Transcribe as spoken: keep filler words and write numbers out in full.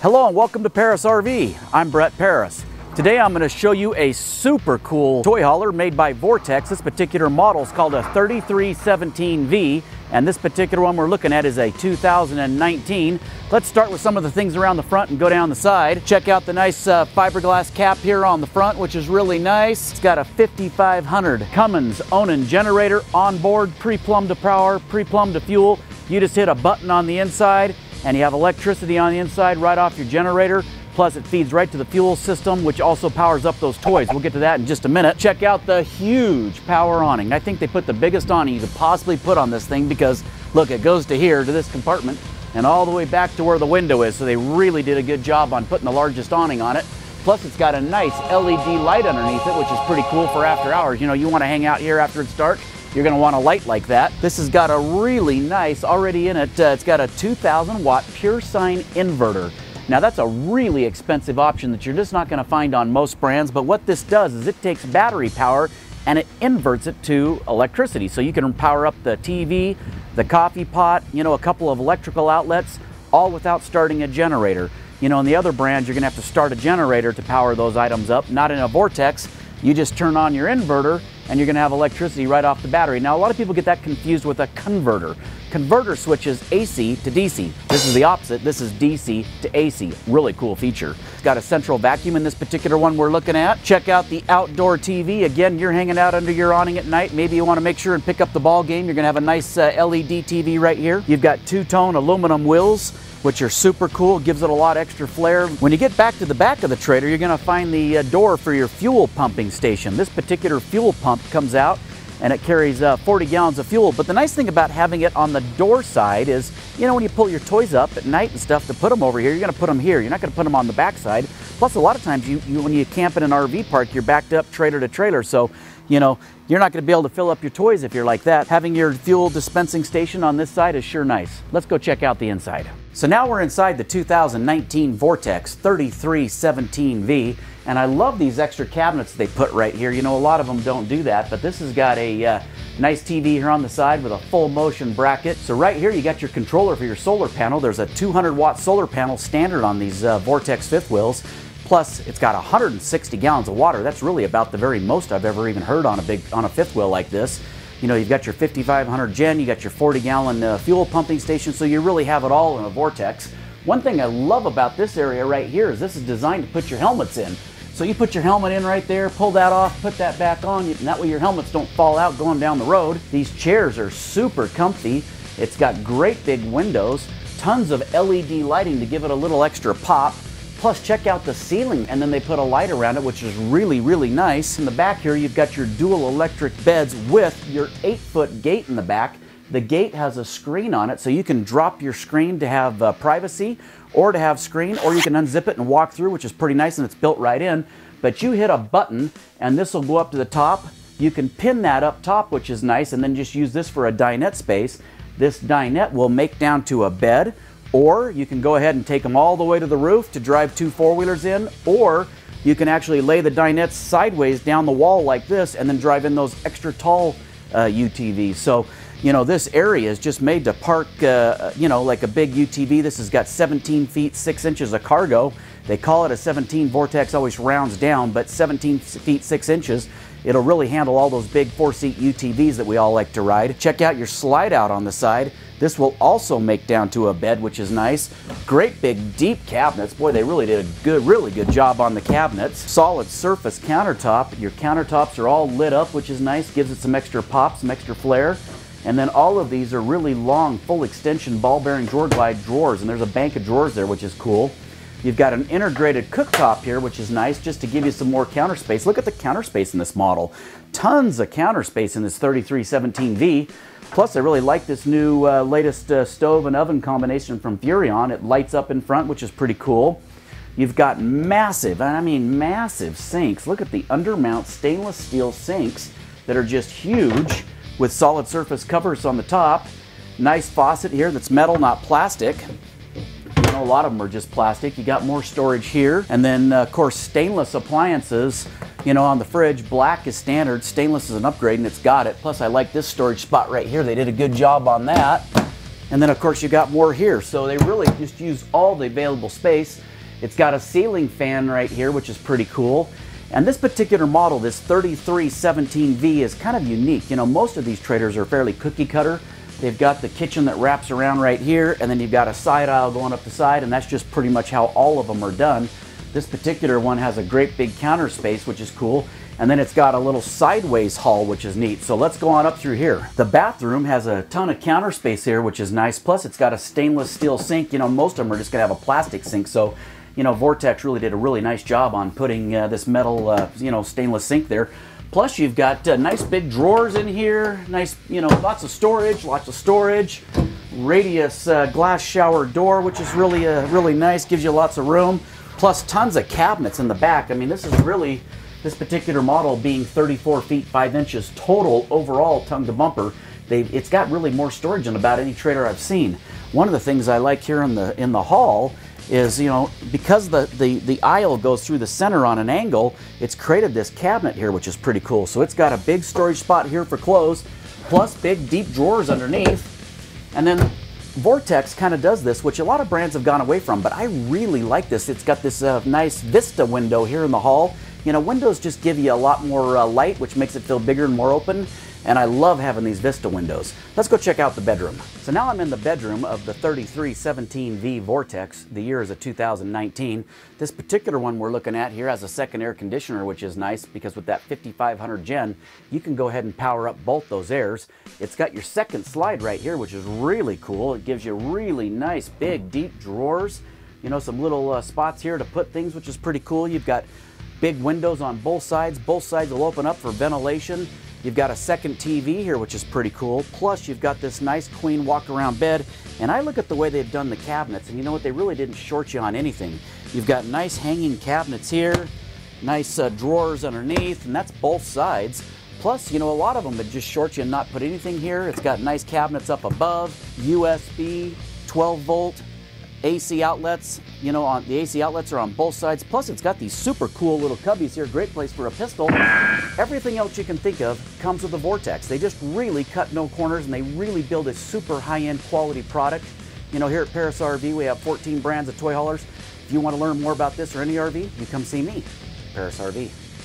Hello and welcome to Parris R V. I'm Brett Parris. Today I'm going to show you a super cool toy hauler made by Vortex. This particular model is called a thirty-three seventeen V, and this particular one we're looking at is a two thousand nineteen. Let's start with some of the things around the front and go down the side. Check out the nice uh, fiberglass cap here on the front, which is really nice. It's got a fifty-five hundred Cummins Onan generator on board, pre-plumbed to power, pre-plumbed to fuel. You just hit a button on the inside and you have electricity on the inside right off your generator. Plus it feeds right to the fuel system, which also powers up those toys. We'll get to that in just a minute. Check out the huge power awning. I think they put the biggest awning you could possibly put on this thing because look, it goes to here, to this compartment, and all the way back to where the window is. So they really did a good job on putting the largest awning on it. Plus it's got a nice L E D light underneath it, which is pretty cool for after hours. You know, you want to hang out here after it's dark. You're going to want a light like that. This has got a really nice, already in it, uh, it's got a two thousand watt PureSign inverter. Now that's a really expensive option that you're just not going to find on most brands, but what this does is it takes battery power and it inverts it to electricity. So you can power up the T V, the coffee pot, you know, a couple of electrical outlets, all without starting a generator. You know, in the other brands, you're going to have to start a generator to power those items up, not in a Vortex. You just turn on your inverter and you're going to have electricity right off the battery. Now, a lot of people get that confused with a converter. Converter switches A C to D C. This is the opposite. This is D C to A C. Really cool feature. It's got a central vacuum in this particular one we're looking at. Check out the outdoor T V. Again, you're hanging out under your awning at night. Maybe you want to make sure and pick up the ball game. You're going to have a nice uh, L E D T V right here. You've got two-tone aluminum wheels, which are super cool, gives it a lot extra flair. When you get back to the back of the trailer, you're gonna find the uh, door for your fuel pumping station. This particular fuel pump comes out and it carries uh, forty gallons of fuel. But the nice thing about having it on the door side is, you know, when you pull your toys up at night and stuff to put them over here, you're gonna put them here. You're not gonna put them on the back side. Plus, a lot of times, you, you when you camp in an R V park, you're backed up trailer to trailer. So, you know, you're not gonna be able to fill up your toys if you're like that. Having your fuel dispensing station on this side is sure nice. Let's go check out the inside. So now we're inside the two thousand nineteen Vortex thirty-three seventeen V, and I love these extra cabinets they put right here. You know, a lot of them don't do that, but this has got a uh, nice T V here on the side with a full motion bracket. So right here you got your controller for your solar panel. There's a two hundred watt solar panel standard on these uh, Vortex fifth wheels. Plus, it's got one hundred sixty gallons of water. That's really about the very most I've ever even heard on a big on a fifth wheel like this. You know, you've got your fifty-five hundred gen, you got your forty gallon uh, fuel pumping station, so you really have it all in a Vortex. One thing I love about this area right here is this is designed to put your helmets in. So you put your helmet in right there, pull that off, put that back on, and that way your helmets don't fall out going down the road. These chairs are super comfy. It's got great big windows, tons of L E D lighting to give it a little extra pop. Plus, check out the ceiling, and then they put a light around it, which is really, really nice. In the back here, you've got your dual electric beds with your eight-foot gate in the back. The gate has a screen on it, so you can drop your screen to have uh, privacy or to have screen, or you can unzip it and walk through, which is pretty nice, and it's built right in. But you hit a button, and this will go up to the top. You can pin that up top, which is nice, and then just use this for a dinette space. This dinette will make down to a bed, or you can go ahead and take them all the way to the roof to drive two four-wheelers in, or you can actually lay the dinettes sideways down the wall like this and then drive in those extra tall uh, U T Vs. So, you know, this area is just made to park, uh, you know, like a big U T V. This has got seventeen feet, six inches of cargo. They call it a seventeen. Vortex always rounds down, but seventeen feet, six inches. It'll really handle all those big four-seat U T Vs that we all like to ride. Check out your slide out on the side. This will also make down to a bed, which is nice. Great big deep cabinets. Boy, they really did a good, really good job on the cabinets. Solid surface countertop. Your countertops are all lit up, which is nice. Gives it some extra pop, some extra flair. And then all of these are really long, full extension ball bearing drawer glide drawers. And there's a bank of drawers there, which is cool. You've got an integrated cooktop here, which is nice, just to give you some more counter space. Look at the counter space in this model. Tons of counter space in this thirty-three seventeen V. Plus, I really like this new uh, latest uh, stove and oven combination from Furion. It lights up in front, which is pretty cool. You've got massive, and I mean massive sinks. Look at the undermount stainless steel sinks that are just huge with solid surface covers on the top. Nice faucet here that's metal, not plastic. A lot of them are just plastic. You got more storage here, and then uh, of course stainless appliances. You know, on the fridge, black is standard, stainless is an upgrade, and it's got it. Plus, I like this storage spot right here. They did a good job on that. And then, of course, you got more here. So they really just use all the available space. It's got a ceiling fan right here, which is pretty cool. And this particular model, this thirty-three seventeen V, is kind of unique. You know, most of these trailers are fairly cookie cutter. They've got the kitchen that wraps around right here, and then you've got a side aisle going up the side, and that's just pretty much how all of them are done. This particular one has a great big counter space, which is cool. And then it's got a little sideways haul, which is neat. So let's go on up through here. The bathroom has a ton of counter space here, which is nice. Plus it's got a stainless steel sink. You know, most of them are just gonna have a plastic sink. So, you know, Vortex really did a really nice job on putting uh, this metal, uh, you know, stainless sink there. Plus you've got uh, nice big drawers in here. Nice, you know, lots of storage, lots of storage. Radius uh, glass shower door, which is really, uh, really nice. Gives you lots of room. Plus tons of cabinets in the back. I mean, this is really, this particular model being thirty-four feet, five inches total overall tongue to bumper, they've, it's got really more storage than about any trailer I've seen. One of the things I like here in the, in the hall is, you know, because the, the, the aisle goes through the center on an angle, it's created this cabinet here, which is pretty cool. So it's got a big storage spot here for clothes, plus big deep drawers underneath. And then Vortex kind of does this, which a lot of brands have gone away from, but I really like this. It's got this uh, nice vista window here in the hall. You know, windows just give you a lot more uh, light, which makes it feel bigger and more open, and I love having these vista windows. Let's go check out the bedroom. So now I'm in the bedroom of the thirty-three seventeen V Vortex. The year is a two thousand nineteen. This particular one we're looking at here has a second air conditioner, which is nice because with that fifty-five hundred gen, you can go ahead and power up both those airs. It's got your second slide right here, which is really cool. It gives you really nice, big, deep drawers. You know, some little uh, spots here to put things, which is pretty cool. You've got big windows on both sides. Both sides will open up for ventilation. You've got a second T V here, which is pretty cool. Plus, you've got this nice queen walk-around bed. And I look at the way they've done the cabinets, and you know what? They really didn't short you on anything. You've got nice hanging cabinets here, nice uh, drawers underneath, and that's both sides. Plus, you know, a lot of them would just short you and not put anything here. It's got nice cabinets up above, U S B, twelve volt. A C outlets, you know, on the A C outlets are on both sides. Plus, it's got these super cool little cubbies here. Great place for a pistol. Everything else you can think of comes with the Vortex. They just really cut no corners, and they really build a super high-end quality product. You know, here at Parris R V, we have fourteen brands of toy haulers. If you want to learn more about this or any R V, you come see me, Parris R V.